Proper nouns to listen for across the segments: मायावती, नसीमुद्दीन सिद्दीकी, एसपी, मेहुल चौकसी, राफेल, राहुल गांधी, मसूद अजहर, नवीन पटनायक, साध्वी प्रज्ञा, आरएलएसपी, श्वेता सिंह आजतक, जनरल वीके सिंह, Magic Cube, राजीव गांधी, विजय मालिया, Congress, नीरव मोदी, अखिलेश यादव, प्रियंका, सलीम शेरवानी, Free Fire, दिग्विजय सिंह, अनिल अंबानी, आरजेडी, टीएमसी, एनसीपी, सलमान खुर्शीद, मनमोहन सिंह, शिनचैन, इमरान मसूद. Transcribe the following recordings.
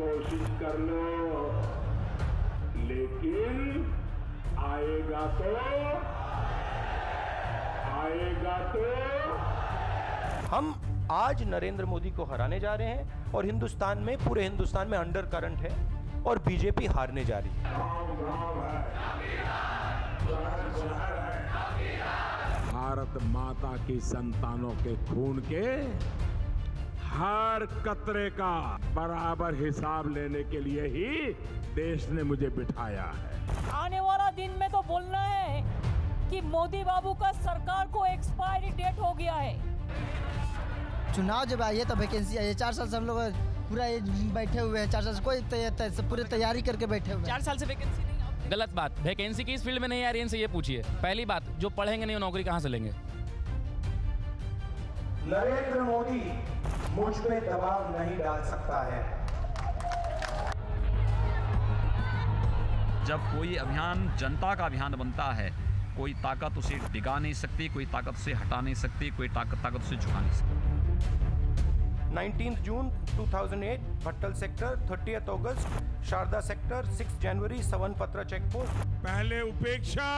कोशिश कर लो, लेकिन आएगा तो हम आज नरेंद्र मोदी को हराने जा रहे हैं और हिंदुस्तान में, पूरे हिंदुस्तान में अंडर करंट है और बीजेपी हारने जा रही है। भारत माता की संतानों के खून के हर कतरे का बराबर हिसाब लेने के लिए ही देश ने मुझे बिठाया है। आने वाला दिन में तो बोलना है कि मोदी बाबू का सरकार को एक्सपायरी डेट हो गया है। चुनाव जब आइए तो वैकेंसी आई है, 4 साल से हम लोग पूरा बैठे हुए हैं, 4 साल से कोई पूरी तैयारी करके बैठे हुए हैं, 4 साल से वैकेंसी नहीं। गलत बात, वैकेंसी किस फील्ड में नहीं आ रही है इनसे ये पूछिए। पहली बात, जो पढ़ेंगे नहीं वो नौकरी कहाँ से लेंगे। नरेंद्र मोदी मुझ पे दबाव नहीं डाल सकता है। जब कोई अभियान जनता का अभियान बनता है, कोई ताकत उसे डिगा नहीं सकती, कोई ताकत उसे हटा नहीं सकती, कोई ताकत उसे झुका नहीं सकती। 19 जून 2008 भट्टल सेक्टर, 30 अगस्त शारदा सेक्टर, 6 जनवरी सवनपत्रा चेकपोस्ट। पहले उपेक्षा,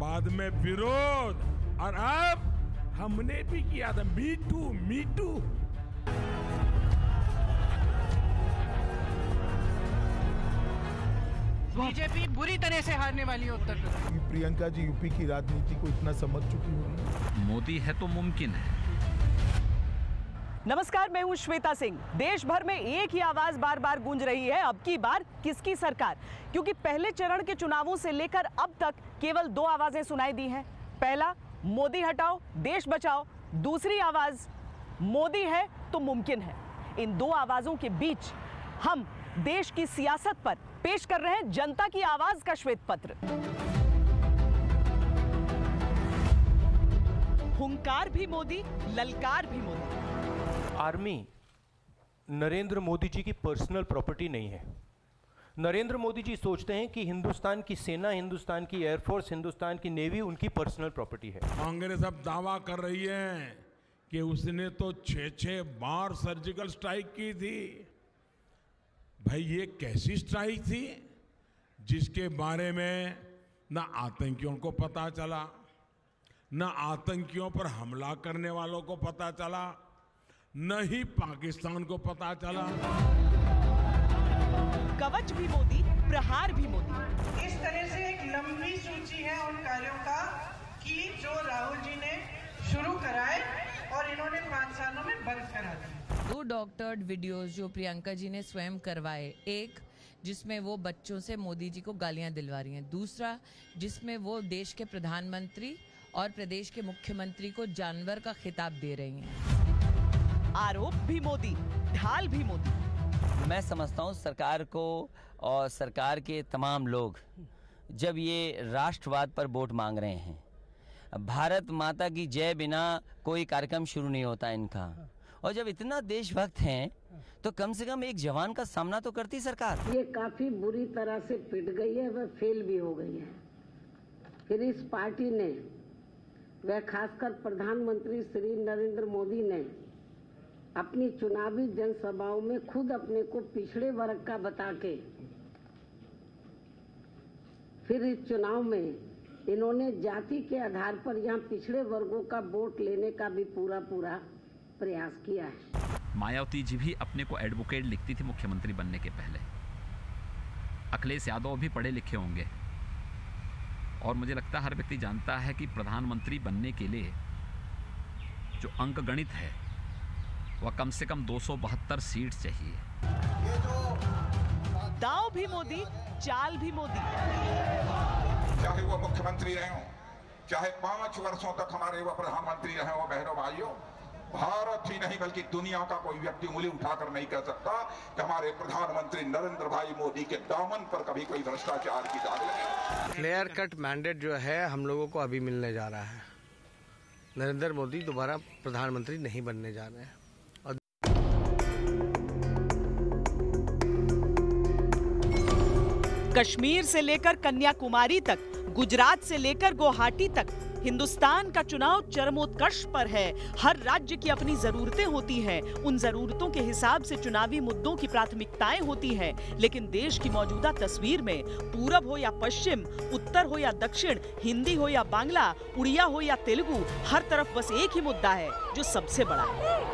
बाद में विरोध, और अब हमने भी किया था मी टू। बीजेपी बुरी तरह से हारने वाली है उत्तर प्रदेश। प्रियंका जी यूपी की राजनीति को इतना समझ चुकी होगी। मोदी है तो मुमकिन है। नमस्कार, मैं हूं श्वेता सिंह। देश भर में एक ही आवाज बार बार गूंज रही है, अब की बार किसकी सरकार, क्योंकि पहले चरण के चुनावों से लेकर अब तक केवल 2 आवाजें सुनाई दी हैं। पहला, मोदी हटाओ देश बचाओ। दूसरी आवाज, मोदी है तो मुमकिन है। इन 2 आवाजों के बीच हम देश की सियासत पर पेश कर रहे हैं जनता की आवाज का श्वेत पत्र। हुंकार भी मोदी, ललकार भी मोदी। आर्मी नरेंद्र मोदी जी की पर्सनल प्रॉपर्टी नहीं है। नरेंद्र मोदी जी सोचते हैं कि हिंदुस्तान की सेना, हिंदुस्तान की एयरफोर्स, हिंदुस्तान की नेवी उनकी पर्सनल प्रॉपर्टी है। कांग्रेस अब दावा कर रही है कि उसने तो 6 बार सर्जिकल स्ट्राइक की थी। भाई ये कैसी स्ट्राइक थी जिसके बारे में ना आतंकियों को पता चला, ना आतंकियों पर हमला करने वालों को पता चला, न ही पाकिस्तान को पता चला। कवच भी मोदी, प्रहार भी मोदी। इस तरह से एक लंबी सूची है उन कार्यों का कि जो राहुल जी ने शुरू कराए और इन्होंने 5 सालों में बंद करा दिए। 2 डॉक्टर्ड वीडियोस जो प्रियंका जी ने स्वयं करवाए, एक जिसमें वो बच्चों से मोदी जी को गालियां दिलवा रही हैं, दूसरा जिसमें वो देश के प्रधानमंत्री और प्रदेश के मुख्यमंत्री को जानवर का खिताब दे रही हैं। आरोप भी मोदी, ढाल भी मोदी। मैं समझता हूँ सरकार को और सरकार के तमाम लोग जब ये राष्ट्रवाद पर वोट मांग रहे हैं, भारत माता की जय बिना कोई कार्यक्रम शुरू नहीं होता इनका, और जब इतना देशभक्त हैं तो कम से कम एक जवान का सामना तो करती सरकार। ये काफी बुरी तरह से पिट गई है, वह फेल भी हो गई है। फिर इस पार्टी ने, वह खासकर प्रधानमंत्री श्री नरेंद्र मोदी ने अपनी चुनावी जनसभाओं में खुद अपने को पिछड़े वर्ग का बता के फिर इस चुनाव में इन्होंने जाति के आधार पर यहाँ पिछड़े वर्गों का वोट लेने का भी पूरा प्रयास किया है। मायावती जी भी अपने को एडवोकेट लिखती थी मुख्यमंत्री बनने के पहले। अखिलेश यादव भी पढ़े लिखे होंगे, और मुझे लगता है हर व्यक्ति जानता है कि प्रधानमंत्री बनने के लिए जो अंक गणित है वह कम से कम 272 सीट चाहिए। दाव भी मोदी, चाल भी मोदी। चाहे वो मुख्यमंत्री रहे हों, चाहे 5 वर्षों तक हमारे वो प्रधानमंत्री रहे हों, बहनों भाइयों, भारत ही नहीं बल्कि दुनिया का कोई व्यक्ति उंगली उठाकर नहीं कह सकता कि हमारे प्रधानमंत्री नरेंद्र भाई मोदी के दामन पर कभी कोई भ्रष्टाचार की दाग लगे। क्लियर कट मैंडेट जो है हम लोगों को अभी मिलने जा रहा है। नरेंद्र मोदी दोबारा प्रधानमंत्री नहीं बनने जा रहे हैं। कश्मीर से लेकर कन्याकुमारी तक, गुजरात से लेकर गुवाहाटी तक हिंदुस्तान का चुनाव चरमोत्कर्ष पर है। हर राज्य की अपनी जरूरतें होती हैं, उन जरूरतों के हिसाब से चुनावी मुद्दों की प्राथमिकताएं होती हैं। लेकिन देश की मौजूदा तस्वीर में पूरब हो या पश्चिम, उत्तर हो या दक्षिण, हिंदी हो या बांग्ला, उड़िया हो या तेलुगु, हर तरफ बस एक ही मुद्दा है जो सबसे बड़ा है।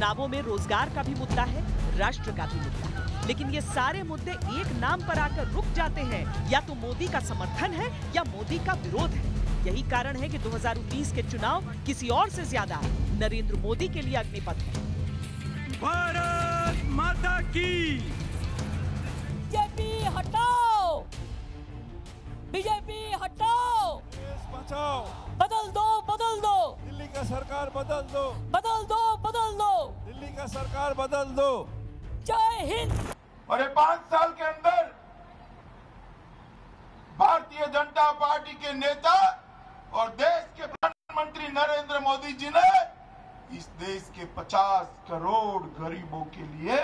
चुनावों में रोजगार का भी मुद्दा है, राष्ट्र का भी मुद्दा है, लेकिन ये सारे मुद्दे एक नाम पर आकर रुक जाते हैं। या तो मोदी का समर्थन है या मोदी का विरोध है। यही कारण है कि 2019 के चुनाव किसी और से ज्यादा नरेंद्र मोदी के लिए अग्निपथ है। भारत माता की, बीजेपी हटाओ, बीजेपी हटाओ, देश बचाओ, बदल दो, बदल दो, दिल्ली का सरकार बदल दो, बदल दो, बदल दो, दिल्ली का सरकार बदल दो, जय हिंद। और 5 साल के अंदर भारतीय जनता पार्टी के नेता और देश के प्रधानमंत्री नरेंद्र मोदी जी ने इस देश के 50 करोड़ गरीबों के लिए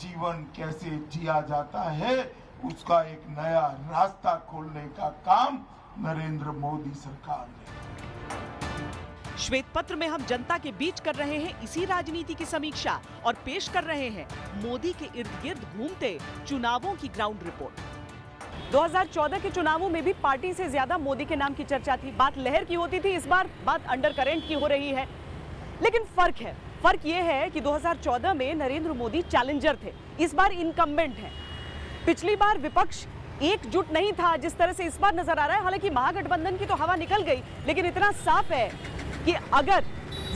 जीवन कैसे जिया जाता है उसका एक नया रास्ता खोलने का काम नरेंद्र मोदी सरकार ने। श्वेत पत्र में हम जनता के बीच कर रहे हैं इसी राजनीति की समीक्षा और पेश कर रहे हैं मोदी के इर्द गिर्द घूमते चुनावों की ग्राउंड रिपोर्ट। 2014 के चुनावों में भी पार्टी से ज्यादा मोदी के नाम की चर्चा थी, बात लहर की होती थी, इस बार बात अंडर करेंट की हो रही है। लेकिन फर्क है, फर्क यह है कि 2014 में नरेंद्र मोदी चैलेंजर थे, इस बार इनकम्बेंट हैं। पिछली बार विपक्ष एकजुट नहीं था जिस तरह से इस बार नजर आ रहा है। हालांकि महागठबंधन की तो हवा निकल गई, लेकिन इतना साफ है कि अगर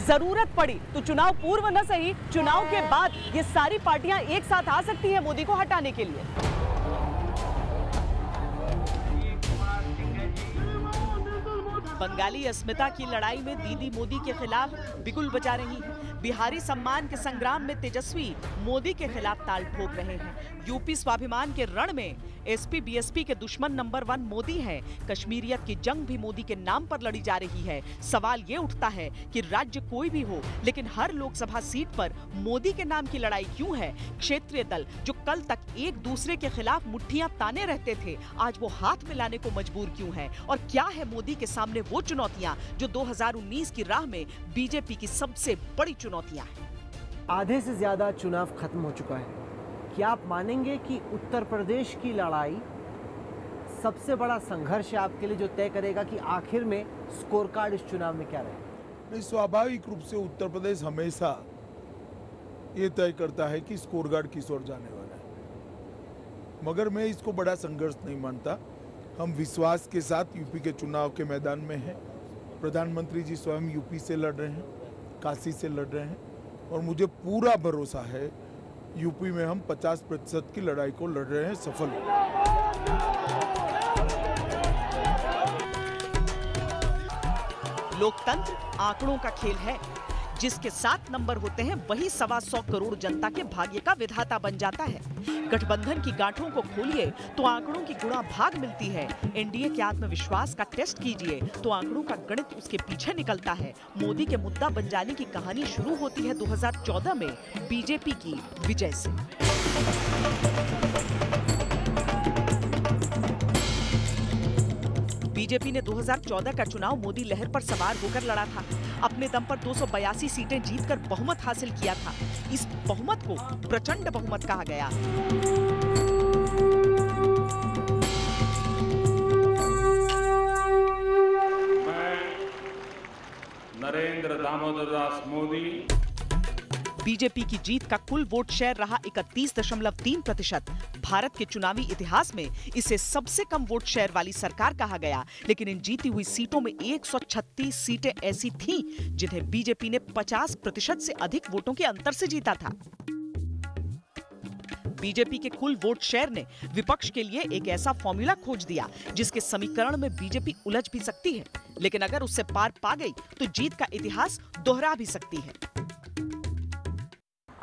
जरूरत पड़ी तो चुनाव पूर्व न सही, चुनाव के बाद ये सारी पार्टियां एक साथ आ सकती है मोदी को हटाने के लिए। बंगाली अस्मिता की लड़ाई में दीदी मोदी के खिलाफ बिगुल बजा रही है। बिहारी सम्मान के संग्राम में तेजस्वी मोदी के खिलाफ ताल ठोक रहे हैं। यूपी स्वाभिमान के रण में एसपी बीएसपी के दुश्मन नंबर 1 मोदी हैं। कश्मीरियत की जंग भी मोदी के नाम पर लड़ी जा रही है। सवाल ये उठता है कि राज्य कोई भी हो, लेकिन हर लोकसभा सीट पर मोदी के नाम की लड़ाई क्यों है? क्षेत्रीय दल जो कल तक एक दूसरे के खिलाफ मुठ्ठियां ताने रहते थे, आज वो हाथ मिलाने को मजबूर क्यों है? और क्या है मोदी के सामने वो चुनौतियां जो 2019 की राह में बीजेपी की सबसे बड़ी चुनौतियां हैं? आधे से ज्यादा चुनाव खत्म हो चुका है। क्या आप मानेंगे कि उत्तर प्रदेश की लड़ाई सबसे बड़ा संघर्ष है आपके लिए, जो तय करेगा कि आखिर में स्कोर कार्ड इस चुनाव में क्या रहेगा? स्वाभाविक रूप से उत्तर प्रदेश हमेशा ये तय करता है कि स्कोर कार्ड किस ओर जाने वाला है, मगर मैं इसको बड़ा संघर्ष नहीं मानता। हम विश्वास के साथ यूपी के चुनाव के मैदान में हैं। प्रधानमंत्री जी स्वयं यूपी से लड़ रहे हैं, काशी से लड़ रहे हैं, और मुझे पूरा भरोसा है यूपी में हम 50% की लड़ाई को लड़ रहे हैं, सफल होंगे। लोकतंत्र आंकड़ों का खेल है। जिसके 7 नंबर होते हैं वही 125 करोड़ जनता के भाग्य का विधाता बन जाता है। गठबंधन की गांठों को खोलिए तो आंकड़ों की गुणा भाग मिलती है। एनडीए के आत्मविश्वास का टेस्ट कीजिए तो आंकड़ों का गणित उसके पीछे निकलता है। मोदी के मुद्दा बंजाली की कहानी शुरू होती है 2014 में बीजेपी की विजय से। बीजेपी ने 2014 का चुनाव मोदी लहर पर सवार होकर लड़ा था। अपने दम पर 282 सीटें जीतकर बहुमत हासिल किया था। इस बहुमत को प्रचंड बहुमत कहा गया। मैं नरेंद्र दामोदर दास मोदी। बीजेपी की जीत का कुल वोट शेयर रहा 31.3%। भारत के चुनावी इतिहास में इसे सबसे कम वोट शेयर वाली सरकार कहा गया। लेकिन इन जीती हुई सीटों में 136 सीटें ऐसी थीं जिन्हें बीजेपी ने 50% से अधिक वोटों के अंतर से जीता था। बीजेपी के कुल वोट शेयर ने विपक्ष के लिए एक ऐसा फॉर्मूला खोज दिया जिसके समीकरण में बीजेपी उलझ भी सकती है, लेकिन अगर उससे पार पा गई तो जीत का इतिहास दोहरा भी सकती है।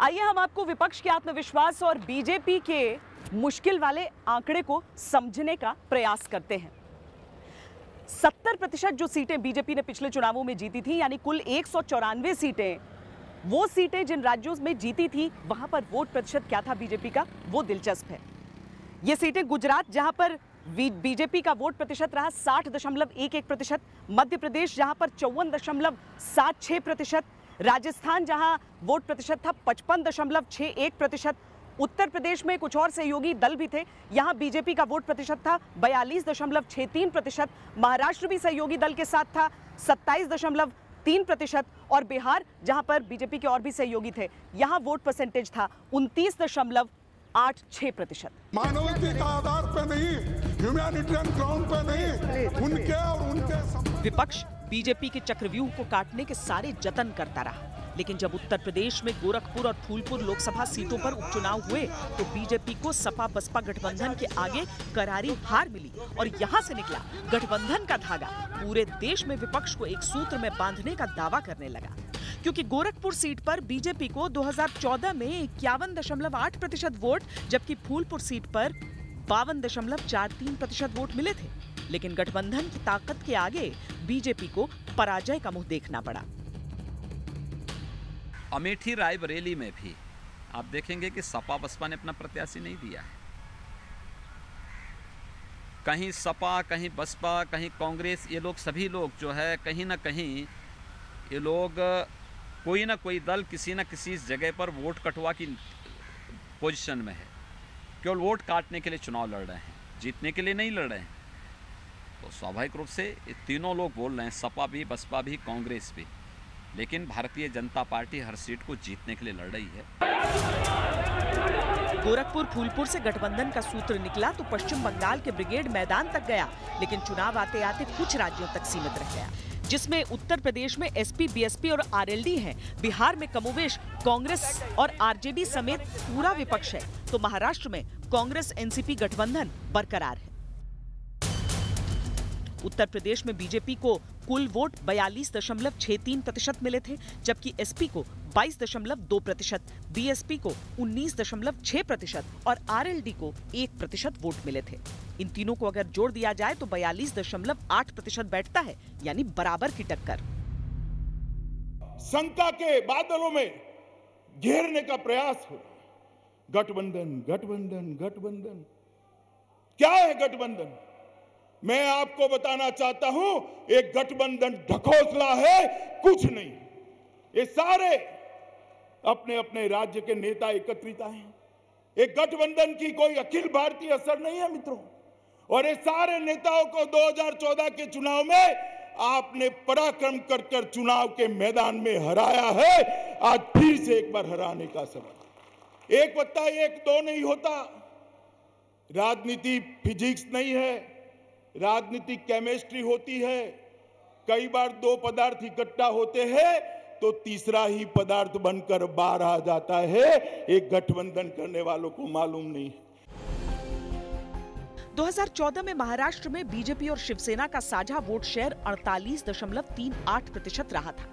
आइए हम आपको विपक्ष के आत्मविश्वास और बीजेपी के मुश्किल वाले आंकड़े को समझने का प्रयास करते हैं। 70% जो सीटें बीजेपी ने पिछले चुनावों में जीती थी, यानी कुल 194 सीटें, वो सीटें जिन राज्यों में जीती थी वहां पर वोट प्रतिशत क्या था बीजेपी का, वो दिलचस्प है। ये सीटें गुजरात जहां पर बीजेपी का वोट प्रतिशत रहा 60.11%, मध्य प्रदेश जहां पर 54.76%, राजस्थान जहां वोट प्रतिशत था 55.61%, उत्तर प्रदेश में कुछ और सहयोगी दल भी थे, यहाँ बीजेपी का वोट प्रतिशत था 42.63%, महाराष्ट्र भी सहयोगी दल के साथ था 27.3%, और बिहार जहाँ पर बीजेपी के और भी सहयोगी थे, यहाँ वोट परसेंटेज था 29.86%। मानवता के आधार पर नहीं, ह्यूमैनिटेरियन ग्राउंड पर नहीं, उनके और उनके विपक्ष बीजेपी के चक्रव्यूह को काटने के सारे जतन करता रहा, लेकिन जब उत्तर प्रदेश में गोरखपुर और फूलपुर लोकसभा सीटों पर उपचुनाव हुए तो बीजेपी को सपा बसपा गठबंधन के आगे करारी हार मिली और यहाँ से निकला गठबंधन का धागा, पूरे देश में विपक्ष को एक सूत्र में बांधने का दावा करने लगा। क्योंकि गोरखपुर सीट पर बीजेपी को 2014 में 51.8% वोट, जबकि फूलपुर सीट पर 52.43% वोट मिले थे, लेकिन गठबंधन की ताकत के आगे बीजेपी को पराजय का मुंह देखना पड़ा। अमेठी रायबरेली में भी आप देखेंगे कि सपा बसपा ने अपना प्रत्याशी नहीं दिया है, कहीं सपा, कहीं बसपा, कहीं कांग्रेस, ये लोग सभी लोग जो है कहीं ना कहीं ये लोग कोई ना कोई दल किसी ना किसी जगह पर वोट कटवा की पोजीशन में है, केवल वोट काटने के लिए चुनाव लड़ रहे हैं, जीतने के लिए नहीं लड़ रहे हैं। तो स्वाभाविक रूप से ये तीनों लोग बोल रहे हैं, सपा भी, बसपा भी, कांग्रेस भी, लेकिन भारतीय जनता पार्टी हर सीट को जीतने के लिए लड़ रही है। गोरखपुर फूलपुर से गठबंधन का सूत्र निकला तो पश्चिम बंगाल के ब्रिगेड मैदान तक गया, लेकिन चुनाव आते आते कुछ राज्यों तक सीमित रह गया, जिसमें उत्तर प्रदेश में एसपी, बीएसपी और आरएलडी है, बिहार में कमोवेश कांग्रेस और आरजेडी समेत पूरा विपक्ष है, तो महाराष्ट्र में कांग्रेस एनसीपी गठबंधन बरकरार है। उत्तर प्रदेश में बीजेपी को कुल वोट 42.63% मिले थे, जबकि एसपी को 22.2%, बीएसपी को 19.6% और आरएलडी को 1% वोट मिले थे। इन तीनों को अगर जोड़ दिया जाए तो 42.8% बैठता है, यानी बराबर की टक्कर। शंका के बादलों में घेरने का प्रयास हो, गठबंधन गठबंधन गठबंधन, क्या है गठबंधन? मैं आपको बताना चाहता हूं, एक गठबंधन ढकोसला है, कुछ नहीं। ये सारे अपने अपने राज्य के नेता एकत्रित आए हैं, एक गठबंधन की कोई अखिल भारतीय असर नहीं है मित्रों। और ये सारे नेताओं को 2014 के चुनाव में आपने पराक्रम कर कर चुनाव के मैदान में हराया है, आज फिर से एक बार हराने का समय। 1+1 नहीं होता, राजनीति फिजिक्स नहीं है, राजनीतिक केमिस्ट्री होती है। कई बार 2 पदार्थ इकट्ठा होते हैं तो तीसरा ही पदार्थ बनकर बाहर आ जाता है, एक गठबंधन करने वालों को मालूम नहीं। 2014 में महाराष्ट्र में बीजेपी और शिवसेना का साझा वोट शेयर 48.38% रहा था।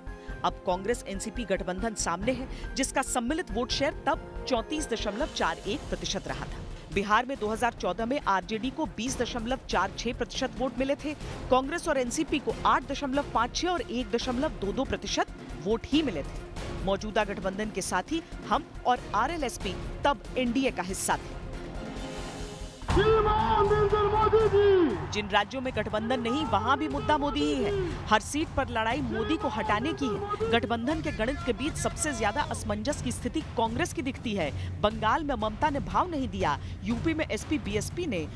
अब कांग्रेस एनसीपी गठबंधन सामने है, जिसका सम्मिलित वोट शेयर तब 34.41% रहा था। बिहार में 2014 में आरजेडी को 20.46% वोट मिले थे, कांग्रेस और एनसीपी को 8.56 और 1.22% वोट ही मिले थे। मौजूदा गठबंधन के साथ ही हम और आरएलएसपी तब एनडीए का हिस्सा थे। जिन राज्यों में गठबंधन नहीं, वहां भी मुद्दा मोदी ही है। हर सीट पर लड़ाई मोदी को हटाने की है। गठबंधन के गणित के बीच सबसे ज्यादा असमंजस की स्थिति कांग्रेस की दिखती है। बंगाल में ममता ने भाव नहीं दिया, यूपी में एसपी बीएसपी ने,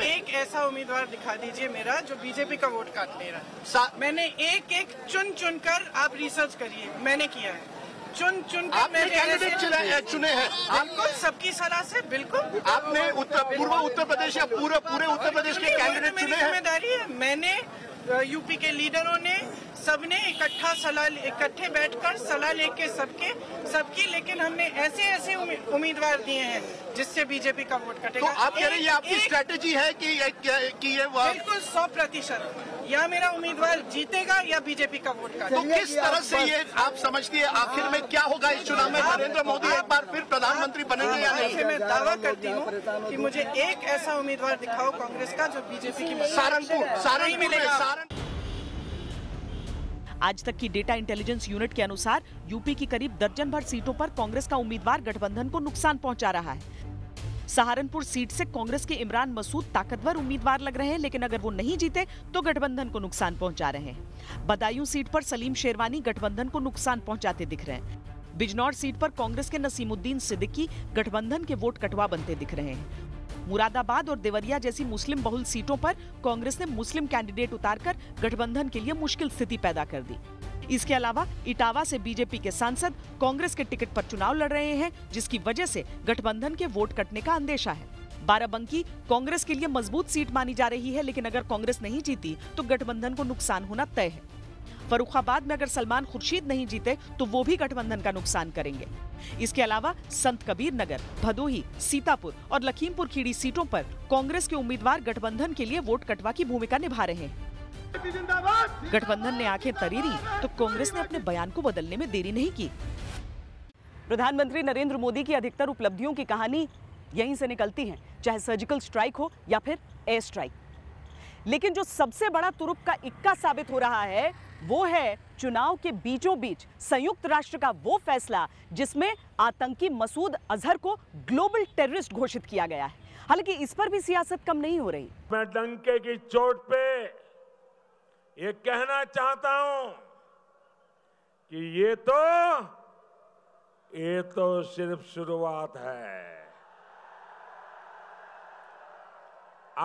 एक ऐसा उम्मीदवार दिखा दीजिए मेरा जो बीजेपी का वोट काट ले रहा है। मैंने एक चुन कर, आप रिसर्च करिए, मैंने किया है, चुन कर मैंने चुने हैं। आपको सबकी सलाह से बिल्कुल आपने उत्तर प्रदेश या पूरे उत्तर प्रदेश के कैंडिडेट, मेरी जिम्मेदारी है। मैंने यूपी के लीडरों ने, सबने इकट्ठा सलाह इकट्ठे बैठकर सलाह लेके सबकी लेकिन हमने ऐसे उम्मीदवार दिए हैं जिससे बीजेपी का वोट कटेगा। तो आप कह रहे हैं ये आपकी स्ट्रेटेजी है कि ये बिल्कुल 100% या मेरा उम्मीदवार जीतेगा या बीजेपी का वोट का। तो किस तरह से ये आप समझती है आखिर में क्या होगा इस चुनाव में? नरेंद्र मोदी एक बार फिर प्रधानमंत्री बनेंगे या नहीं? मैं दावा करती हूँ कि मुझे एक ऐसा उम्मीदवार दिखाओ कांग्रेस का जो बीजेपी की सारंग मिलेगा। आज तक की डेटा इंटेलिजेंस यूनिट के अनुसार यूपी की करीब दर्जन भर सीटों पर कांग्रेस का उम्मीदवार गठबंधन को नुकसान पहुँचा रहा है। सहारनपुर सीट से कांग्रेस के इमरान मसूद ताकतवर उम्मीदवार लग रहे हैं, लेकिन अगर वो नहीं जीते तो गठबंधन को नुकसान पहुंचा रहे हैं। बदायूं सीट पर सलीम शेरवानी गठबंधन को नुकसान पहुंचाते दिख रहे हैं। बिजनौर सीट पर कांग्रेस के नसीमुद्दीन सिद्दीकी गठबंधन के वोट कटवा बनते दिख रहे हैं। मुरादाबाद और देवरिया जैसी मुस्लिम बहुल सीटों पर कांग्रेस ने मुस्लिम कैंडिडेट उतारकर गठबंधन के लिए मुश्किल स्थिति पैदा कर दी। इसके अलावा इटावा से बीजेपी के सांसद कांग्रेस के टिकट पर चुनाव लड़ रहे हैं, जिसकी वजह से गठबंधन के वोट कटने का अंदेशा है। बाराबंकी कांग्रेस के लिए मजबूत सीट मानी जा रही है, लेकिन अगर कांग्रेस नहीं जीती तो गठबंधन को नुकसान होना तय है। फरुखाबाद में अगर सलमान खुर्शीद नहीं जीते तो वो भी गठबंधन का नुकसान करेंगे। इसके अलावा संत कबीर नगर, भदोही, सीतापुर और लखीमपुर खीरी सीटों पर कांग्रेस के उम्मीदवार गठबंधन के लिए वोट कटवा की भूमिका निभा रहे हैं। गठबंधन ने आंखें तरीरी तो कांग्रेस ने अपने बयान को बदलने में देरी नहीं की। प्रधानमंत्री नरेंद्र मोदी की अधिकतर उपलब्धियों की कहानी यहीं से निकलती है, चाहे सर्जिकल स्ट्राइक हो या फिर एयर स्ट्राइक। लेकिन जो सबसे बड़ा तुरुप का इक्का साबित हो रहा है वो है चुनाव के बीचों बीच संयुक्त राष्ट्र का वो फैसला जिसमें आतंकी मसूद अजहर को ग्लोबल टेररिस्ट घोषित किया गया है। हालांकि इस पर भी सियासत कम नहीं हो रही। मैं डंके की चोट पे ये कहना चाहता हूं कि ये तो सिर्फ शुरुआत है।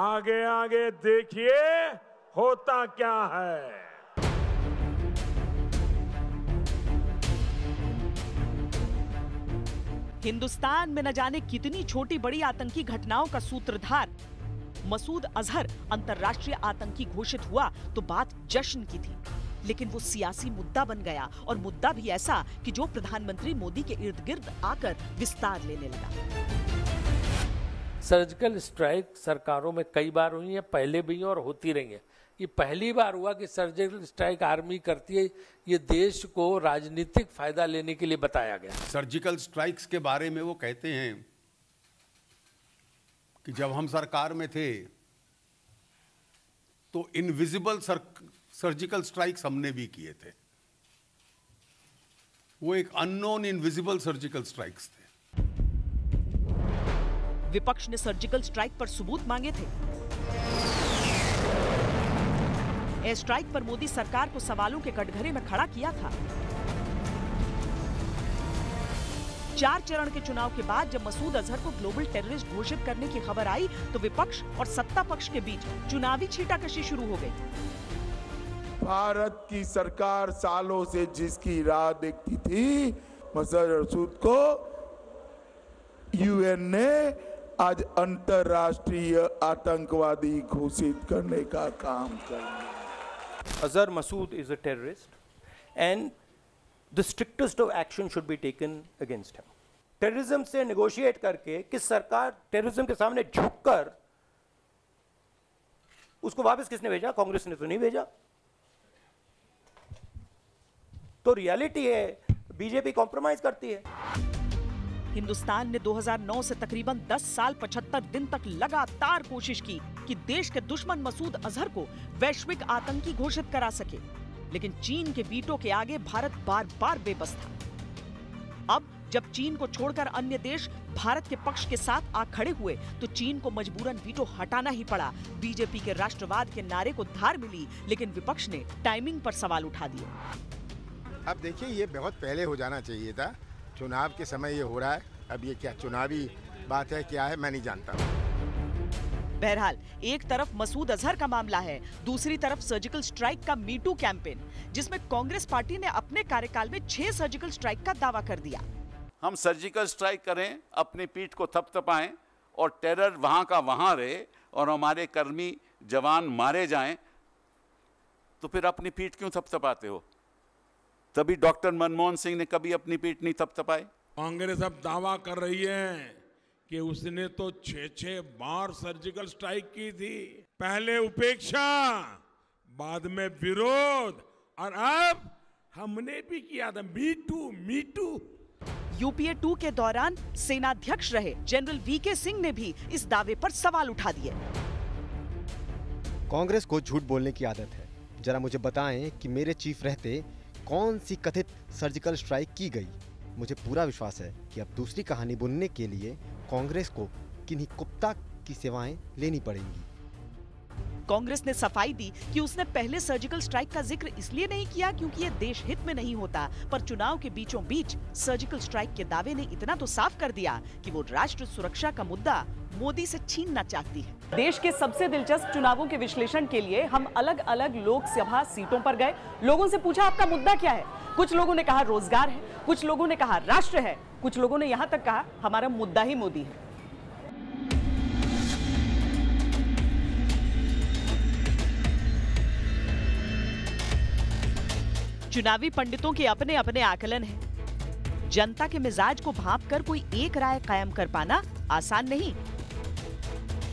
आगे आगे देखिए होता क्या है। हिंदुस्तान में न जाने कितनी छोटी बड़ी आतंकी घटनाओं का सूत्रधार मसूद अजहर अंतर्राष्ट्रीय आतंकी घोषित हुआ तो बात जश्न की थी, लेकिन वो सियासी मुद्दा बन गया और मुद्दा भी ऐसा कि जो प्रधानमंत्री मोदी के इर्द गिर्द आकर विस्तार लेने लगा। सर्जिकल स्ट्राइक सरकारों में कई बार हुई है, पहले भी और होती रही है। ये पहली बार हुआ कि सर्जिकल स्ट्राइक आर्मी करती है, ये देश को राजनीतिक फायदा लेने के लिए बताया गया। सर्जिकल स्ट्राइक्स के बारे में वो कहते हैं कि जब हम सरकार में थे तो इनविजिबल सर्जिकल स्ट्राइक्स हमने भी किए थे। वो एक अननोन इनविजिबल सर्जिकल स्ट्राइक्स थे। विपक्ष ने सर्जिकल स्ट्राइक पर सबूत मांगे थे। एयर स्ट्राइक पर मोदी सरकार को सवालों के कटघरे में खड़ा किया था। 4 चरण के चुनाव के बाद जब मसूद अजहर को ग्लोबल टेररिस्ट घोषित करने की खबर आई तो विपक्ष और सत्ता पक्ष के बीच चुनावी छींटाकशी शुरू हो गई। भारत की सरकार सालों से जिसकी राह देखती थी, मसूद को यूएन ने आज अंतर्राष्ट्रीय आतंकवादी घोषित करने का काम कर। Azhar Masood is a terrorist and The strictest of action should be taken against him. Terrorism से नेगोशिएट करके किस सरकार टेररिज्म के सामने झुककर उसको वापस किसने भेजा? कांग्रेस ने तो नहीं भेजा। तो रियलिटी है बीजेपी कॉम्प्रोमाइज करती है। हिंदुस्तान ने 2009 से तकरीबन 10 साल 75 दिन तक लगातार कोशिश की कि देश के दुश्मन मसूद अजहर को वैश्विक आतंकी घोषित करा सके, लेकिन चीन के वीटो के आगे भारत बार बार बेबस था। अब जब चीन को छोड़कर अन्य देश भारत के पक्ष के साथ आ खड़े हुए तो चीन को मजबूरन वीटो हटाना ही पड़ा। बीजेपी के राष्ट्रवाद के नारे को धार मिली, लेकिन विपक्ष ने टाइमिंग पर सवाल उठा दिए। अब देखिए ये बहुत पहले हो जाना चाहिए था, चुनाव के समय ये हो रहा है। अब ये क्या चुनावी बात है क्या है मैं नहीं जानता। बहरहाल एक तरफ मसूद अजहर का मामला है, दूसरी तरफ सर्जिकल स्ट्राइक का मीटू कैंपेन, जिसमें कांग्रेस पार्टी ने अपने कार्यकाल में 6 सर्जिकल स्ट्राइक का दावा कर दिया। हम सर्जिकल स्ट्राइक करें, अपनी पीठ को थपथपाएं और टेरर वहां का वहां रहे और हमारे कर्मी जवान मारे जाएं, तो फिर अपनी पीठ क्यों थपथपाते हो? तभी डॉक्टर मनमोहन सिंह ने कभी अपनी पीठ नहीं थपथपाई। कांग्रेस अब दावा कर रही है कि उसने तो 6-6 बार सर्जिकल स्ट्राइक की थी, पहले उपेक्षा, बाद में विरोध, और अब हमने भी किया था मी टू। यूपीए 2 के दौरान सेनाध्यक्ष रहे जनरल वीके सिंह ने भी इस दावे पर सवाल उठा दिए। कांग्रेस को झूठ बोलने की आदत है, जरा मुझे बताएं कि मेरे चीफ रहते कौन सी कथित सर्जिकल स्ट्राइक की गई। मुझे पूरा विश्वास है कि अब दूसरी कहानी बुनने के लिए कांग्रेस को किन्हीं कुप्ता की सेवाएं लेनी पड़ेंगी। कांग्रेस ने सफाई दी कि उसने पहले सर्जिकल स्ट्राइक का जिक्र इसलिए नहीं किया क्योंकि ये देश हित में नहीं होता, पर चुनाव के बीचों बीच सर्जिकल स्ट्राइक के दावे ने इतना तो साफ कर दिया कि वो राष्ट्र सुरक्षा का मुद्दा मोदी से छीनना चाहती है। देश के सबसे दिलचस्प चुनावों के विश्लेषण के लिए हम अलग अलग लोकसभा सीटों पर गए, लोगों से पूछा आपका मुद्दा क्या है। कुछ लोगों ने कहा रोजगार है, कुछ लोगों ने कहा राष्ट्र है, कुछ लोगों ने यहाँ तक कहा हमारा मुद्दा ही मोदी है। चुनावी पंडितों के अपने अपने आकलन हैं। जनता के मिजाज को भांपकर कोई एक राय कायम कर पाना आसान नहीं,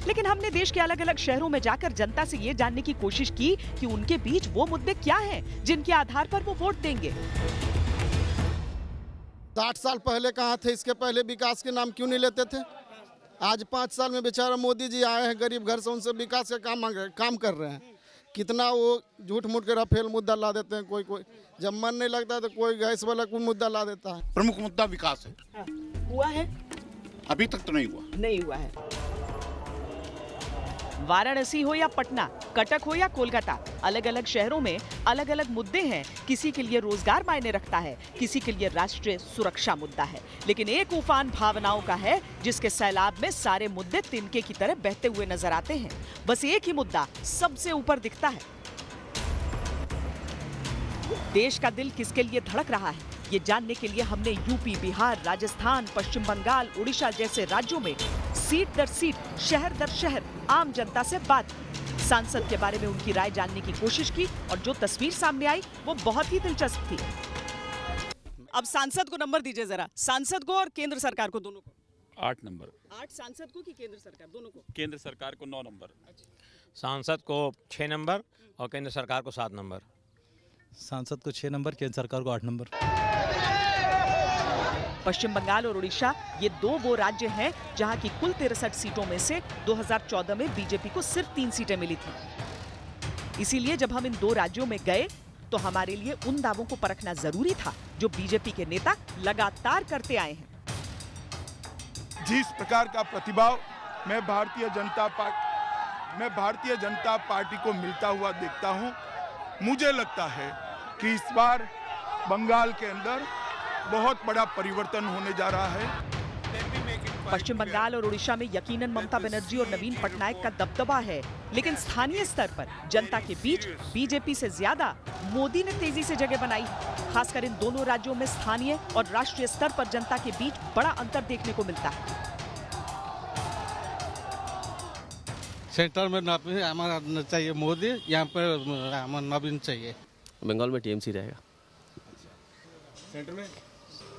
लेकिन हमने देश के अलग अलग शहरों में जाकर जनता से ये जानने की कोशिश की कि उनके बीच वो मुद्दे क्या हैं जिनके आधार पर वो वोट देंगे। 60 साल पहले कहाँ थे, इसके पहले विकास के नाम क्यों नहीं लेते थे? आज 5 साल में बेचारा मोदी जी आए हैं गरीब घर से, उनसे विकास का काम कर रहे हैं। कितना वो झूठ मूठ के रफेल मुद्दा ला देते हैं, कोई जब मन नहीं लगता तो कोई गैस वाला कोई मुद्दा ला देता है। प्रमुख मुद्दा विकास है। हाँ। हुआ है? अभी तक तो नहीं हुआ है। वाराणसी हो या पटना, कटक हो या कोलकाता, अलग अलग शहरों में अलग अलग मुद्दे हैं। किसी के लिए रोजगार मायने रखता है, किसी के लिए राष्ट्रीय सुरक्षा मुद्दा है, लेकिन एक उफान भावनाओं का है जिसके सैलाब में सारे मुद्दे तिनके की तरह बहते हुए नजर आते हैं। बस एक ही मुद्दा सबसे ऊपर दिखता है। देश का दिल किसके लिए धड़क रहा है, ये जानने के लिए हमने यूपी, बिहार, राजस्थान, पश्चिम बंगाल, उड़ीसा जैसे राज्यों में सीट दर सीट, शहर दर शहर आम जनता से बात, सांसद के बारे में उनकी राय जानने की कोशिश की, और जो तस्वीर सामने आई वो बहुत ही दिलचस्प थी। अब सांसद को नंबर दीजिए जरा, सांसद को और केंद्र सरकार को, दोनों को। 8 नंबर। 8 सांसद को कि केंद्र सरकार? दोनों को। केंद्र सरकार को 9 नंबर, सांसद को 6 नंबर और केंद्र सरकार को 7 नंबर। सांसद को 6 नंबर, केंद्र सरकार को 8 नंबर। पश्चिम बंगाल और उड़ीसा ये 2 वो राज्य हैं जहां की कुल 63 सीटों में से 2014 में बीजेपी को सिर्फ 3 सीटें मिली थी। इसीलिए जब हम इन 2 राज्यों में गए तो हमारे लिए उन दावों को परखना जरूरी था जो बीजेपी के नेता लगातार करते आए हैं। जिस प्रकार का प्रतिभाव मैं भारतीय जनता पार्टी को मिलता हुआ देखता हूँ, मुझे लगता है कि इस बार बंगाल के अंदर बहुत बड़ा परिवर्तन होने जा रहा है। पश्चिम बंगाल और उड़ीसा में यकीनन ममता बनर्जी और नवीन पटनायक का दबदबा है, लेकिन स्थानीय स्तर पर जनता के बीच बीजेपी से ज्यादा मोदी ने तेजी से जगह बनाई। खासकर इन दोनों राज्यों में स्थानीय और राष्ट्रीय स्तर पर जनता के बीच बड़ा अंतर देखने को मिलता है। सेंटर में हमारा चाहिए मोदी, यहाँ पर नवीन चाहिए। बंगाल में टीएमसी रहेगा, सेंटर में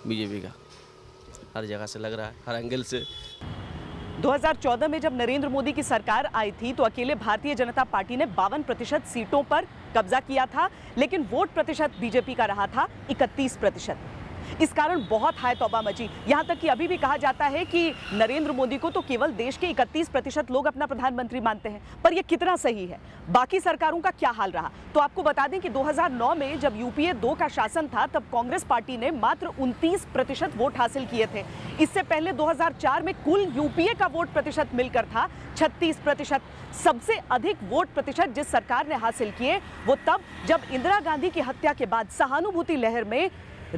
बीजेपी का। हर जगह से लग रहा है, हर एंगल से। 2014 में जब नरेंद्र मोदी की सरकार आई थी तो अकेले भारतीय जनता पार्टी ने 52% सीटों पर कब्जा किया था, लेकिन वोट प्रतिशत बीजेपी का रहा था 31%। इस कारण बहुत हाय तौबा मची, यहाँ तक कि अभी भी कहा जाता है कि नरेंद्र मोदी को तो केवल देश के 31% लोग अपना प्रधानमंत्री मानते हैं। पर यह कितना सही है? बाकी सरकारों का क्या हाल रहा? तो आपको बता दें कि 2009 में जब यूपीए 2 का शासन था तब कांग्रेस पार्टी ने मात्र 29% वोट हासिल किए थे। इससे पहले 2004 में कुल यूपीए का वोट प्रतिशत मिलकर था 36%। सबसे अधिक वोट प्रतिशत जिस सरकार ने हासिल किए वो तब जब इंदिरा गांधी की हत्या के बाद सहानुभूति लहर में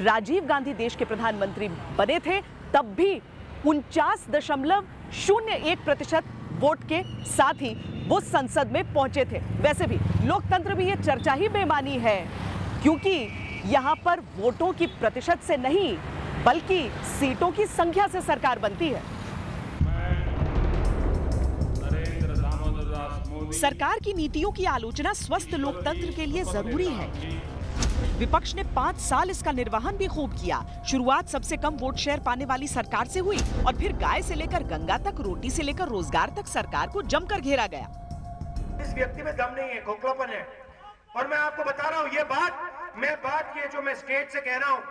राजीव गांधी देश के प्रधानमंत्री बने थे, तब भी 49.01% वोट के साथ ही वो संसद में पहुंचे थे। वैसे भी लोकतंत्र में ये चर्चा ही बेमानी है, क्योंकि यहाँ पर वोटों की प्रतिशत से नहीं बल्कि सीटों की संख्या से सरकार बनती है। सरकार की नीतियों की आलोचना स्वस्थ लोकतंत्र के लिए जरूरी है। विपक्ष ने 5 साल इसका निर्वहन भी खूब किया। शुरुआत सबसे कम वोट शेयर पाने वाली सरकार से हुई और फिर गाय से लेकर गंगा तक, रोटी से लेकर रोजगार तक सरकार को जमकर घेरा गया। इस व्यक्ति में दम नहीं है, खोखलापन है। और मैं आपको बता रहा हूँ, ये जो मैं स्टेट से कह रहा हूँ,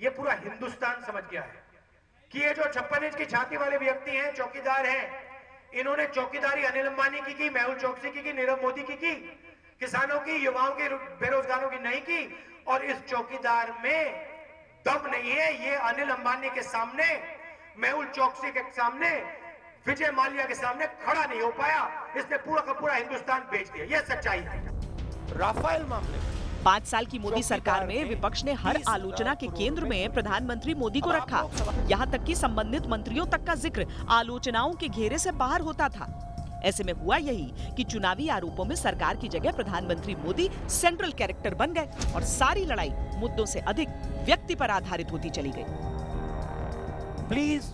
ये पूरा हिंदुस्तान समझ गया है कि ये जो 56 इंच की छाती वाले व्यक्ति हैं, चौकीदार हैं, इन्होंने चौकीदारी अनिल अंबानी की, मेहुल चौकसी की, नीरव मोदी की, किसानों की, युवाओं की, बेरोजगारों की नहीं की। और इस चौकीदार में दम नहीं है। ये अनिल अंबानी के सामने, मेहुल चौकसी के सामने, विजय मालिया के सामने खड़ा नहीं हो पाया। इसने पूरा का पूरा हिंदुस्तान बेच दिया। ये सच्चाई है। राफेल मामले 5 साल की मोदी सरकार में विपक्ष ने हर आलोचना के केंद्र में प्रधानमंत्री मोदी को रखा। यहाँ तक कि संबंधित मंत्रियों तक का जिक्र आलोचनाओं के घेरे से बाहर होता था। ऐसे में हुआ यही कि चुनावी आरोपों में सरकार की जगह प्रधानमंत्री मोदी सेंट्रल कैरेक्टर बन गए और सारी लड़ाई मुद्दों से अधिक व्यक्ति पर आधारित होती चली गई। Please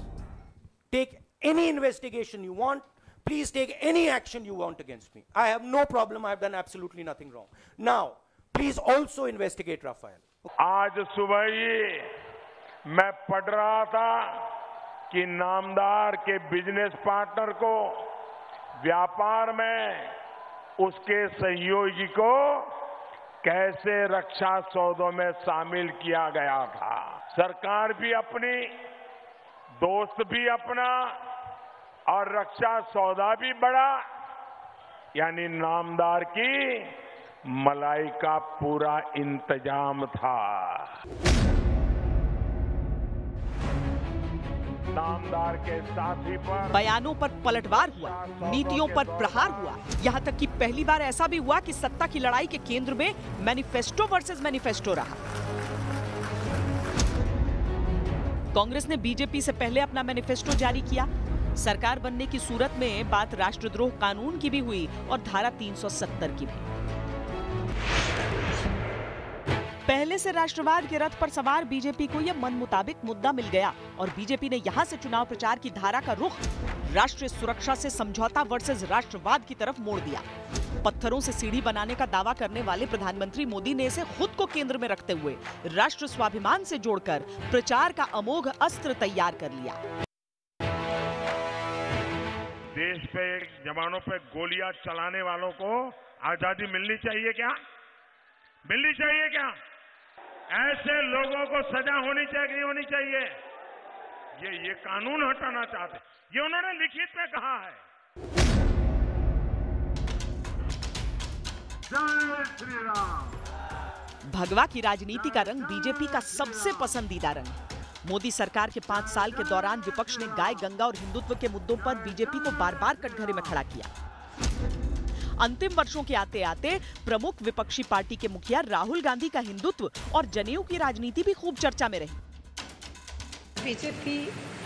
take any investigation you want, please take any action you want against me. I have no problem, I have done absolutely nothing wrong. Now please also investigate राफेल। आज सुबह ही मैं पढ़ रहा था कि नामदार के बिजनेस पार्टनर को व्यापार में उसके सहयोगी को कैसे रक्षा सौदों में शामिल किया गया था। सरकार भी अपनी, दोस्त भी अपना और रक्षा सौदा भी बड़ा, यानी नामदार की मलाई का पूरा इंतजाम था। नामदार के साथी पर बयानों पर पलटवार हुआ, नीतियों पर प्रहार हुआ। यहाँ तक कि पहली बार ऐसा भी हुआ कि सत्ता की लड़ाई के केंद्र में मैनिफेस्टो वर्सेस मैनिफेस्टो रहा। कांग्रेस ने बीजेपी से पहले अपना मैनिफेस्टो जारी किया। सरकार बनने की सूरत में बात राष्ट्रद्रोह कानून की भी हुई और धारा 370 की भी। पहले से राष्ट्रवाद के रथ पर सवार बीजेपी को यह मन मुताबिक मुद्दा मिल गया और बीजेपी ने यहाँ से चुनाव प्रचार की धारा का रुख राष्ट्रीय सुरक्षा से समझौता वर्सेस राष्ट्रवाद की तरफ मोड़ दिया। पत्थरों से सीढ़ी बनाने का दावा करने वाले प्रधानमंत्री मोदी ने इसे खुद को केंद्र में रखते हुए राष्ट्र स्वाभिमान से जोड़कर प्रचार का अमोघ अस्त्र तैयार कर लिया। देश पे जवानों पे गोलियां चलाने वालों को आजादी मिलनी चाहिए क्या? मिलनी चाहिए क्या? ऐसे लोगों को सजा होनी चाहिए नहीं होनी चाहिए? ये कानून हटाना चाहते, ये उन्होंने लिखित में कहा है। जय श्री राम। भगवा की राजनीति का रंग बीजेपी का सबसे पसंदीदा रंग है। मोदी सरकार के 5 साल के दौरान विपक्ष ने गाय, गंगा और हिंदुत्व के मुद्दों पर बीजेपी को बार बार कटघरे में खड़ा किया। अंतिम वर्षों के आते आते प्रमुख विपक्षी पार्टी के मुखिया राहुल गांधी का हिंदुत्व और जनेऊ की राजनीति भी खूब चर्चा में रही। BJP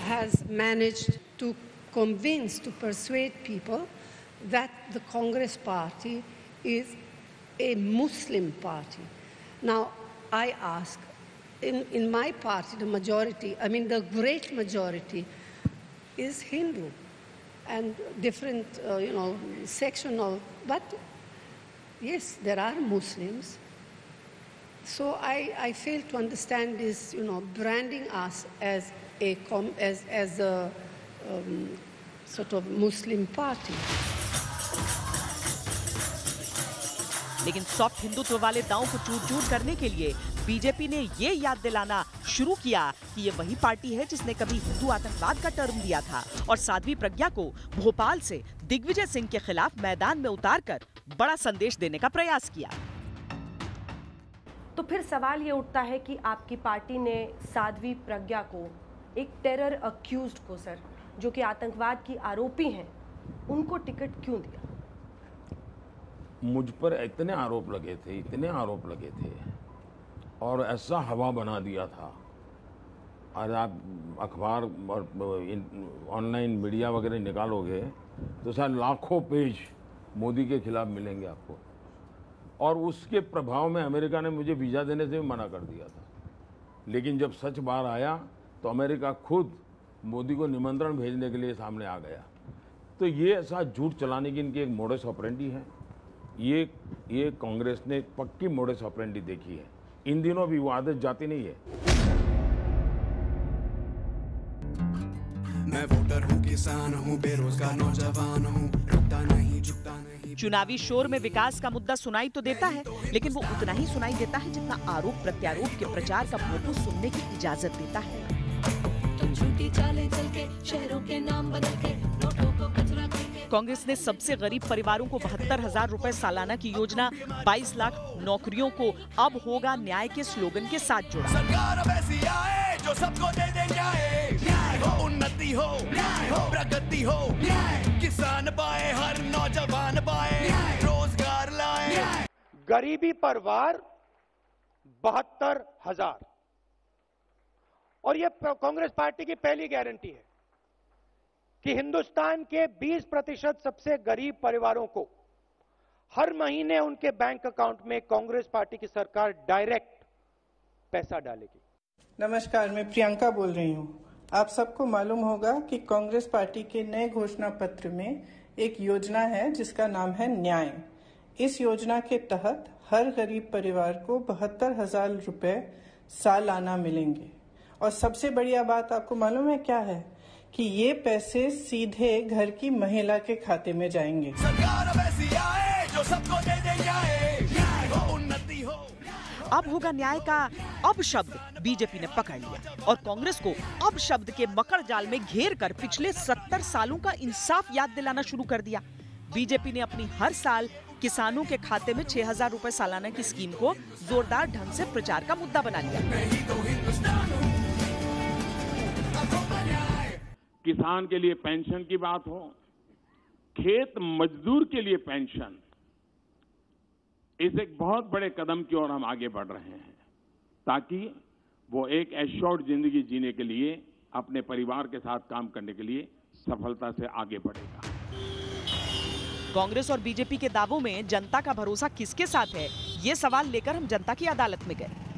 has managed to convince, to persuade people that the Congress party is a Muslim party. Now I ask, in my party the majority, I mean the great majority is Hindu. And different, sectional, but yes, there are Muslims. So I fail to understand this, branding us as a sort of Muslim party. लेकिन soft Hindutva वाले दांव को चूर-चूर करने के लिए BJP ने ये याद दिलाना शुरू किया कि ये वही पार्टी है जिसने कभी हिंदू आतंकवाद का टर्म दिया था और साध्वी प्रज्ञा को भोपाल से दिग्विजय सिंह के खिलाफ मैदान में उतारकर बड़ा संदेश देने का प्रयास किया। तो फिर सवाल ये उठता है कि आपकी पार्टी ने साध्वी प्रज्ञा को, एक टेरर अक्यूज को सर, जो कि आतंकवाद की आरोपी है, उनको टिकट क्यों दिया? मुझ पर इतने आरोप लगे थे और ऐसा हवा बना दिया था। आज आप अखबार और ऑनलाइन मीडिया वगैरह निकालोगे तो शायद लाखों पेज मोदी के खिलाफ मिलेंगे आपको। और उसके प्रभाव में अमेरिका ने मुझे वीज़ा देने से भी मना कर दिया था। लेकिन जब सच बाहर आया तो अमेरिका खुद मोदी को निमंत्रण भेजने के लिए सामने आ गया। तो ये ऐसा झूठ चलाने की इनकी एक मोडस ऑपरेंडी है। ये कांग्रेस ने पक्की मोडस ऑपरेंडी देखी है। इन दिनों भी वो आदत जाती नहीं है। मैं वोटर हूं, किसान हूं, बेरोजगार नौजवान हूं, रुकता नहीं, झुकता नहीं। चुनावी शोर में विकास का मुद्दा सुनाई तो देता है, लेकिन वो उतना ही सुनाई देता है जितना आरोप प्रत्यारोप के प्रचार का फोटो सुनने की इजाजत देता है। कांग्रेस ने सबसे गरीब परिवारों को 72,000 रूपए सालाना की योजना, 22 लाख नौकरियों को अब होगा न्याय के स्लोगन के साथ जोड़ा। सरकार वैसी आए जो सबको दे दे न्याय हो, उन्नति हो, न्याय हो, प्रगति हो, न्याय किसान पाए, हर नौजवान पाए, रोजगार लाए। गरीबी परिवार 72,000 और ये कांग्रेस पार्टी की पहली गारंटी है कि हिंदुस्तान के 20% सबसे गरीब परिवारों को हर महीने उनके बैंक अकाउंट में कांग्रेस पार्टी की सरकार डायरेक्ट पैसा डालेगी। नमस्कार, मैं प्रियंका बोल रही हूं। आप सबको मालूम होगा कि कांग्रेस पार्टी के नए घोषणा पत्र में एक योजना है जिसका नाम है न्याय। इस योजना के तहत हर गरीब परिवार को 72,000 रुपए सालाना मिलेंगे। और सबसे बढ़िया बात आपको मालूम है क्या है, कि ये पैसे सीधे घर की महिला के खाते में जाएंगे। सरकार वैसी आए जो सबको दे दे जाए, न्याय हो, उन्नति हो। अब होगा न्याय का अब शब्द बीजेपी ने पकड़ लिया और कांग्रेस को अब शब्द के मकड़ जाल में घेर कर पिछले 70 सालों का इंसाफ याद दिलाना शुरू कर दिया। बीजेपी ने अपनी हर साल किसानों के खाते में 6,000 रूपए सालाना की स्कीम को जोरदार ढंग से प्रचार का मुद्दा बना लिया। किसान के लिए पेंशन की बात हो, खेत मजदूर के लिए पेंशन, इस एक बहुत बड़े कदम की ओर हम आगे बढ़ रहे हैं ताकि वो एक एश्योर्ड जिंदगी जीने के लिए अपने परिवार के साथ काम करने के लिए सफलता से आगे बढ़ेगा। कांग्रेस और बीजेपी के दावों में जनता का भरोसा किसके साथ है, ये सवाल लेकर हम जनता की अदालत में गए।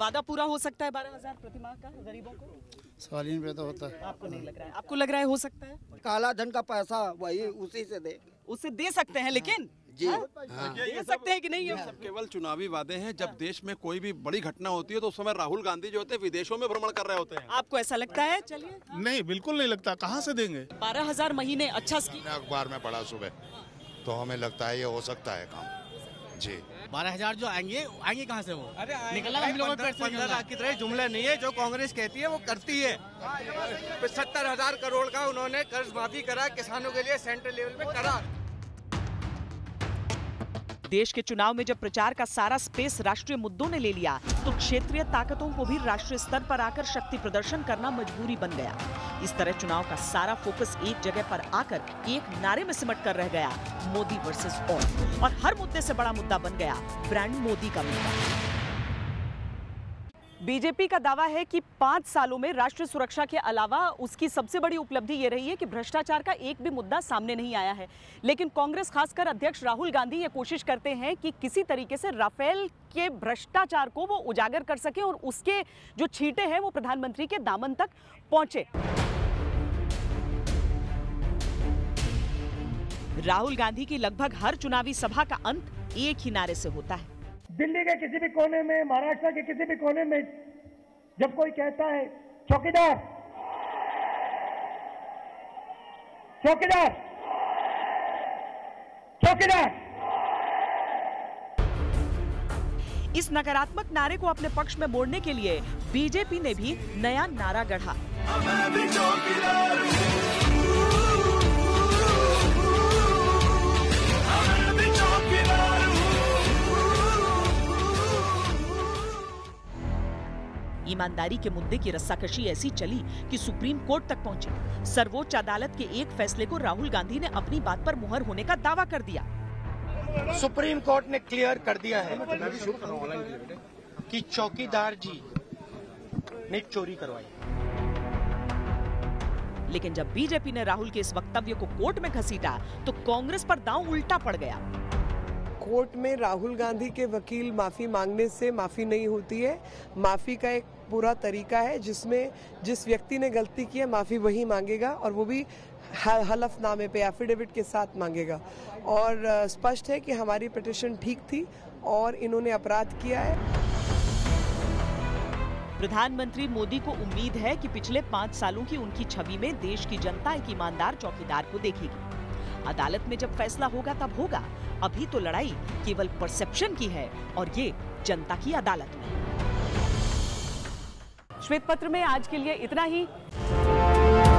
वादा पूरा हो सकता है 12,000 प्रतिमाह का गरीबों को सालीन पे तो होता है। आपको नहीं लग रहा है? आपको लग रहा है हो सकता है? काला धन का पैसा वही उसी से दे, उससे दे सकते हैं लेकिन जी दे सकते हैं कि नहीं? ये सब केवल चुनावी वादे हैं। जब देश में कोई भी बड़ी घटना होती है तो उस समय राहुल गांधी जो होते हैं विदेशों में भ्रमण कर रहे होते हैं। आपको ऐसा लगता है? चलिए, नहीं, बिल्कुल नहीं लगता। कहाँ से देंगे 12,000 महीने? अच्छा, अखबार में पढ़ा सुबह तो हमें लगता है ये हो सकता है काम जी। 12,000 जो आएंगे कहाँ से? वो अरे निकला हम लोगों का 15 लाख की तरह जुमला नहीं है। जो कांग्रेस कहती है वो करती है। 75,000 करोड़ का उन्होंने कर्ज माफी करा किसानों के लिए सेंट्रल लेवल पे करा। देश के चुनाव में जब प्रचार का सारा स्पेस राष्ट्रीय मुद्दों ने ले लिया तो क्षेत्रीय ताकतों को भी राष्ट्रीय स्तर पर आकर शक्ति प्रदर्शन करना मजबूरी बन गया। इस तरह चुनाव का सारा फोकस एक जगह पर आकर एक नारे में सिमट कर रह गया, मोदी वर्सेस ऑल। और हर मुद्दे से बड़ा मुद्दा बन गया ब्रांड मोदी का मुद्दा। बीजेपी का दावा है कि 5 सालों में राष्ट्रीय सुरक्षा के अलावा उसकी सबसे बड़ी उपलब्धि ये रही है कि भ्रष्टाचार का एक भी मुद्दा सामने नहीं आया है। लेकिन कांग्रेस, खासकर अध्यक्ष राहुल गांधी, ये कोशिश करते हैं कि किसी तरीके से राफेल के भ्रष्टाचार को वो उजागर कर सके और उसके जो छींटे हैं वो प्रधानमंत्री के दामन तक पहुंचे। राहुल गांधी की लगभग हर चुनावी सभा का अंत एक ही नारे से होता है। दिल्ली के किसी भी कोने में, महाराष्ट्र के किसी भी कोने में जब कोई कहता है चौकीदार चौकीदार चौकीदार, इस नकारात्मक नारे को अपने पक्ष में मोड़ने के लिए बीजेपी ने भी नया नारा गढ़ा। ईमानदारी के मुद्दे की रस्साकशी ऐसी चली कि सुप्रीम कोर्ट तक पहुंची। सर्वोच्च अदालत के एक फैसले को राहुल गांधी ने अपनी बात पर मुहर होने का दावा कर दिया। सुप्रीम कोर्ट ने क्लियर कर दिया है कि चौकीदार जी ने चोरी करवाई। लेकिन जब बीजेपी ने राहुल के इस वक्तव्य को कोर्ट में घसीटा तो कांग्रेस पर दांव उल्टा पड़ गया। कोर्ट में राहुल गांधी के वकील माफ़ी मांगने से माफ़ी नहीं होती है। माफ़ी का एक पूरा तरीका है जिसमें जिस व्यक्ति ने गलती की है माफ़ी वही मांगेगा और वो भी हलफनामे पे एफिडेविट के साथ मांगेगा। और स्पष्ट है कि हमारी पिटिशन ठीक थी और इन्होंने अपराध किया है। प्रधानमंत्री मोदी को उम्मीद है कि पिछले 5 सालों की उनकी छवि में देश की जनता एक ईमानदार चौकीदार को देखेगी। अदालत में जब फैसला होगा तब होगा। अभी तो लड़ाई केवल परसेप्शन की है और ये जनता की अदालत में। श्वेत पत्र में आज के लिए इतना ही।